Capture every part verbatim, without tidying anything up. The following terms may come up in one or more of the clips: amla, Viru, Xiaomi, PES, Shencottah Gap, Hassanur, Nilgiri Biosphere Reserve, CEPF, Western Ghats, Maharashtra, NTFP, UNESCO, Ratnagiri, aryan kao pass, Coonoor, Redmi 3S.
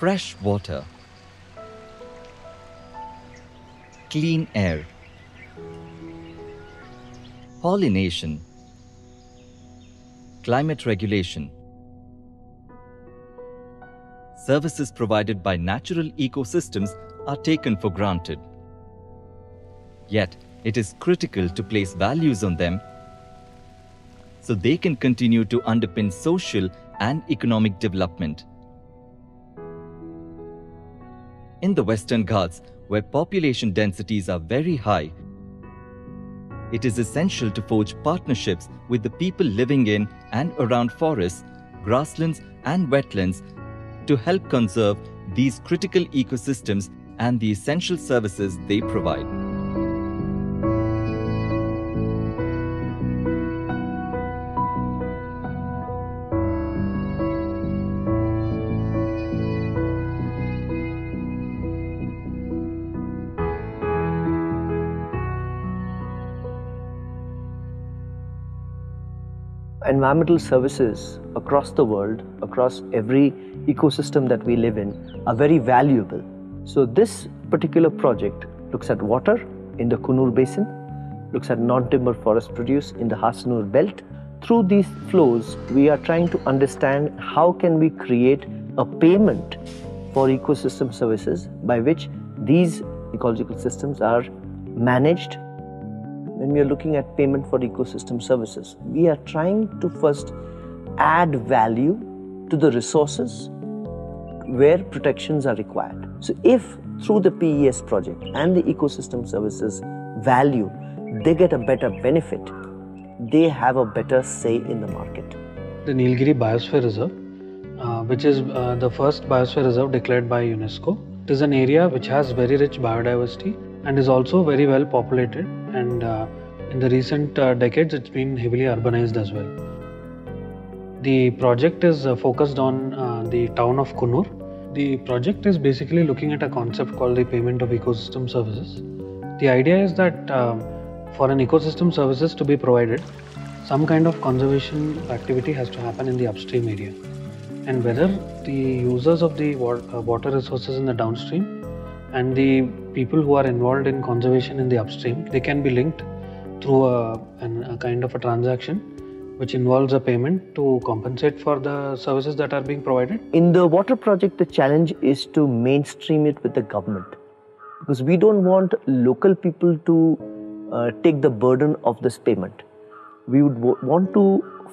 fresh water, clean air, pollination, climate regulation, services provided by natural ecosystems are taken for granted. Yet, it is critical to place values on them so they can continue to underpin social and economic development. In the Western Ghats, where population densities are very high, it is essential to forge partnerships with the people living in and around forests, grasslands and wetlands to help conserve these critical ecosystems and the essential services they provide. Environmental services across the world, across every ecosystem that we live in, are very valuable. So this particular project looks at water in the Coonoor Basin, looks at non-timber forest produce in the Hassanur belt. Through these flows, we are trying to understand how can we create a payment for ecosystem services by which these ecological systems are managed. When we are looking at payment for ecosystem services, we are trying to first add value to the resources where protections are required. So if through the P E S project and the ecosystem services value, they get a better benefit, they have a better say in the market. The Nilgiri Biosphere Reserve, uh, which is uh, the first biosphere reserve declared by UNESCO, it is an area which has very rich biodiversity and is also very well populated, and uh, in the recent uh, decades it's been heavily urbanized as well. The project is uh, focused on uh, the town of Coonoor. The project is basically looking at a concept called the payment of ecosystem services. The idea is that uh, for an ecosystem services to be provided, some kind of conservation activity has to happen in the upstream area, and whether the users of the water resources in the downstream and the people who are involved in conservation in the upstream, they can be linked through a, an, a kind of a transaction which involves a payment to compensate for the services that are being provided. In the water project, the challenge is to mainstream it with the government, because we don't want local people to uh, take the burden of this payment. We would want to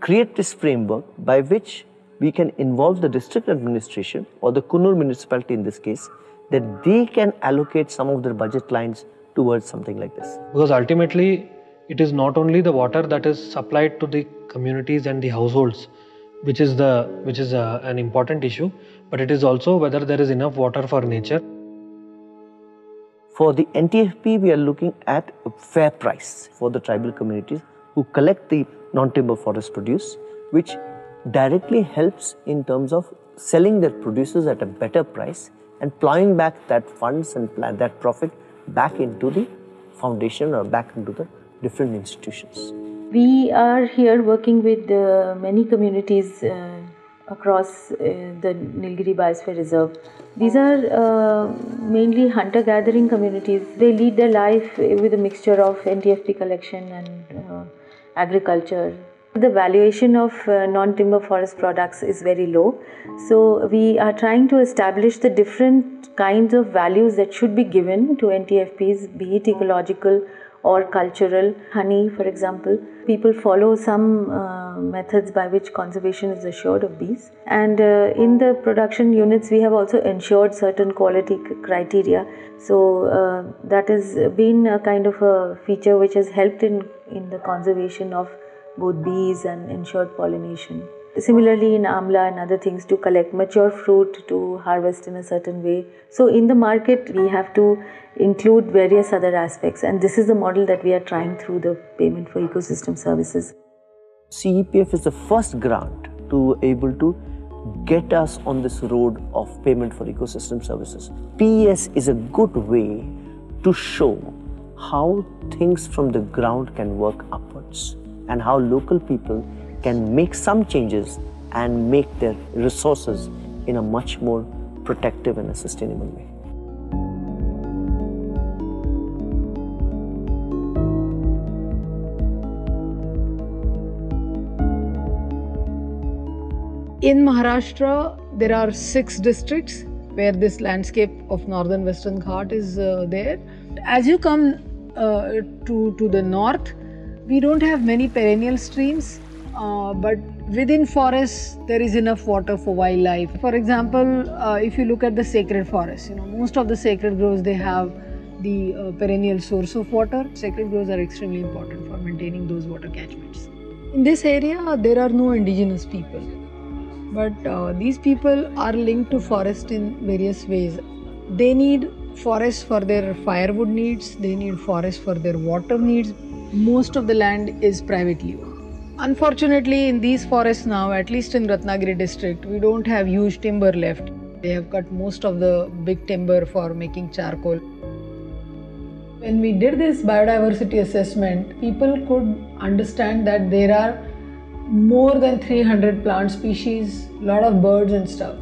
create this framework by which we can involve the district administration or the Coonoor municipality in this case, that they can allocate some of their budget lines towards something like this. Because ultimately, it is not only the water that is supplied to the communities and the households, which is, the, which is a, an important issue, but it is also whether there is enough water for nature. For the N T F P, we are looking at a fair price for the tribal communities who collect the non-timber forest produce, which directly helps in terms of selling their produces at a better price and plowing back that funds and that profit back into the foundation or back into the different institutions. We are here working with uh, many communities uh, across uh, the Nilgiri Biosphere Reserve. These are uh, mainly hunter-gathering communities. They lead their life with a mixture of N T F P collection and uh, agriculture. The valuation of uh, non-timber forest products is very low, so we are trying to establish the different kinds of values that should be given to N T F Ps, be it ecological or cultural. Honey, for example, people follow some uh, methods by which conservation is assured of bees, and uh, in the production units we have also ensured certain quality criteria, so uh, that has been a kind of a feature which has helped in, in the conservation of both bees and ensured pollination. Similarly, in amla and other things, to collect mature fruit, to harvest in a certain way. So in the market, we have to include various other aspects, and this is the model that we are trying through the payment for ecosystem services. C E P F is the first grant to able to get us on this road of payment for ecosystem services. P E S is a good way to show how things from the ground can work upwards, and how local people can make some changes and make their resources in a much more protective in a sustainable way. In Maharashtra, there are six districts where this landscape of northern Western Ghat is uh, there. As you come uh, to, to the north, we don't have many perennial streams, uh, but within forests, there is enough water for wildlife. For example, uh, if you look at the sacred forest, you know, most of the sacred groves, they have the uh, perennial source of water. Sacred groves are extremely important for maintaining those water catchments. In this area, there are no indigenous people. But uh, these people are linked to forest in various ways. They need forests for their firewood needs, they need forests for their water needs. Most of the land is privately owned. Unfortunately, in these forests now, at least in Ratnagiri district, we don't have huge timber left. They have cut most of the big timber for making charcoal. When we did this biodiversity assessment, people could understand that there are more than three hundred plant species, a lot of birds and stuff.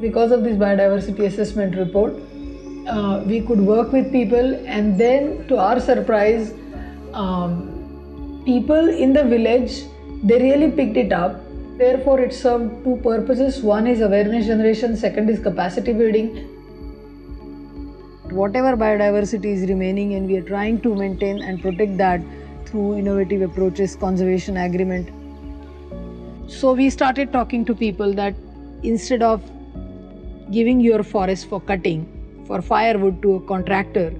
Because of this biodiversity assessment report, uh, we could work with people, and then to our surprise, um, people in the village, they really picked it up. Therefore, it served two purposes. One is awareness generation, second is capacity building. Whatever biodiversity is remaining, and we are trying to maintain and protect that through innovative approaches, conservation agreement. So we started talking to people that instead of giving your forest for cutting, for firewood to a contractor,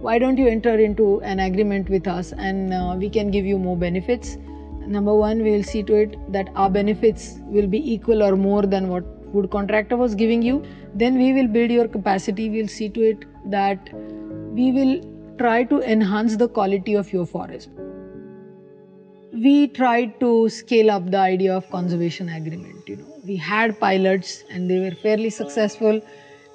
why don't you enter into an agreement with us, and uh, we can give you more benefits. Number one, we will see to it that our benefits will be equal or more than what wood contractor was giving you. Then we will build your capacity, we will see to it that we will try to enhance the quality of your forest. We tried to scale up the idea of conservation agreement. You know, we had pilots and they were fairly successful.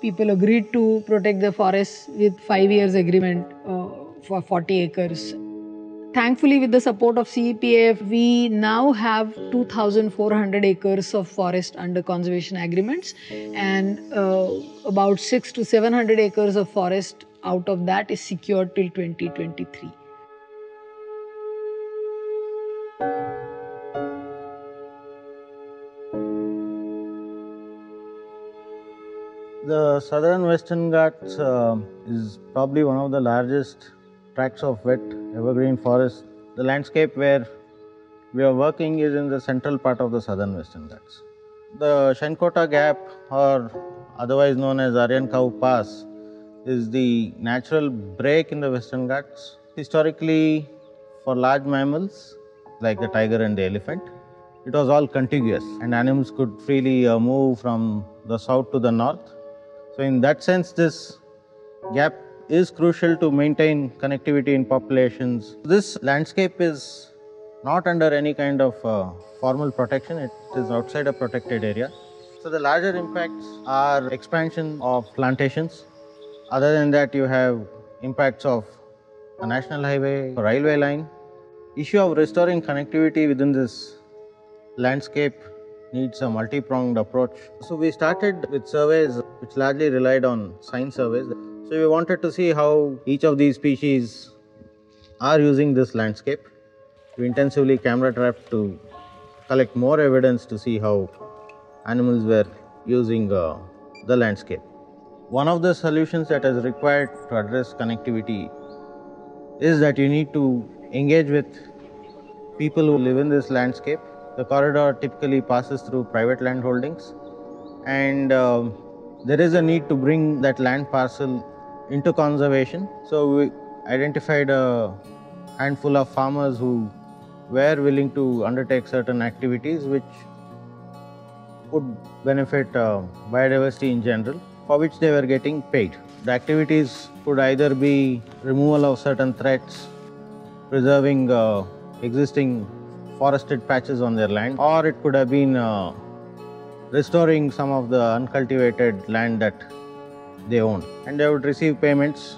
People agreed to protect the forests with five years agreement uh, for forty acres. Thankfully, with the support of C E P F, we now have two thousand four hundred acres of forest under conservation agreements, and uh, about six to seven hundred acres of forest out of that is secured till twenty twenty-three. The southern Western Ghats uh, is probably one of the largest tracts of wet evergreen forest. The landscape where we are working is in the central part of the southern Western Ghats. The Shencottah Gap, or otherwise known as Aryan Kao Pass, is the natural break in the Western Ghats. Historically, for large mammals like the tiger and the elephant, it was all contiguous, and animals could freely uh, move from the south to the north. So in that sense, this gap is crucial to maintain connectivity in populations. This landscape is not under any kind of uh, formal protection. It is outside a protected area. So the larger impacts are expansion of plantations. Other than that, you have impacts of a national highway, a railway line. Issue of restoring connectivity within this landscape needs a multi-pronged approach. So we started with surveys which largely relied on sign surveys. So we wanted to see how each of these species are using this landscape. We intensively camera trapped to collect more evidence to see how animals were using uh, the landscape. One of the solutions that is required to address connectivity is that you need to engage with people who live in this landscape. The corridor typically passes through private land holdings, and uh, there is a need to bring that land parcel into conservation. So we identified a handful of farmers who were willing to undertake certain activities which would benefit uh, biodiversity in general, for which they were getting paid. The activities could either be removal of certain threats, preserving uh, existing forested patches on their land, or it could have been uh, restoring some of the uncultivated land that they own, and they would receive payments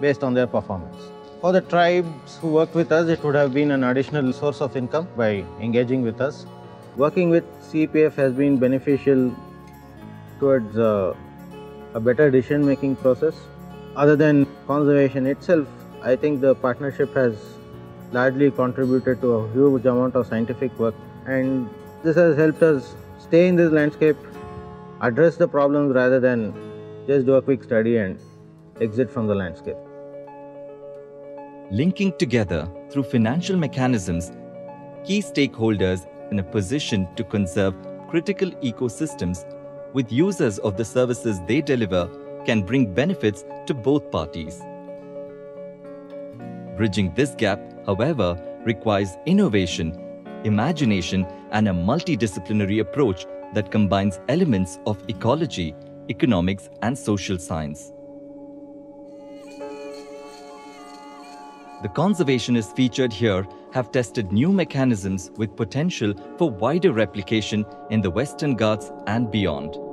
based on their performance. For the tribes who worked with us, it would have been an additional source of income by engaging with us. Working with C E P F has been beneficial towards uh, a better decision making process. Other than conservation itself, I think the partnership has largely contributed to a huge amount of scientific work, and this has helped us stay in this landscape, address the problems rather than just do a quick study and exit from the landscape. Linking together through financial mechanisms, key stakeholders in a position to conserve critical ecosystems with users of the services they deliver can bring benefits to both parties. Bridging this gap, however, requires innovation, imagination, and a multidisciplinary approach that combines elements of ecology, economics, and social science. The conservationists featured here have tested new mechanisms with potential for wider replication in the Western Ghats and beyond.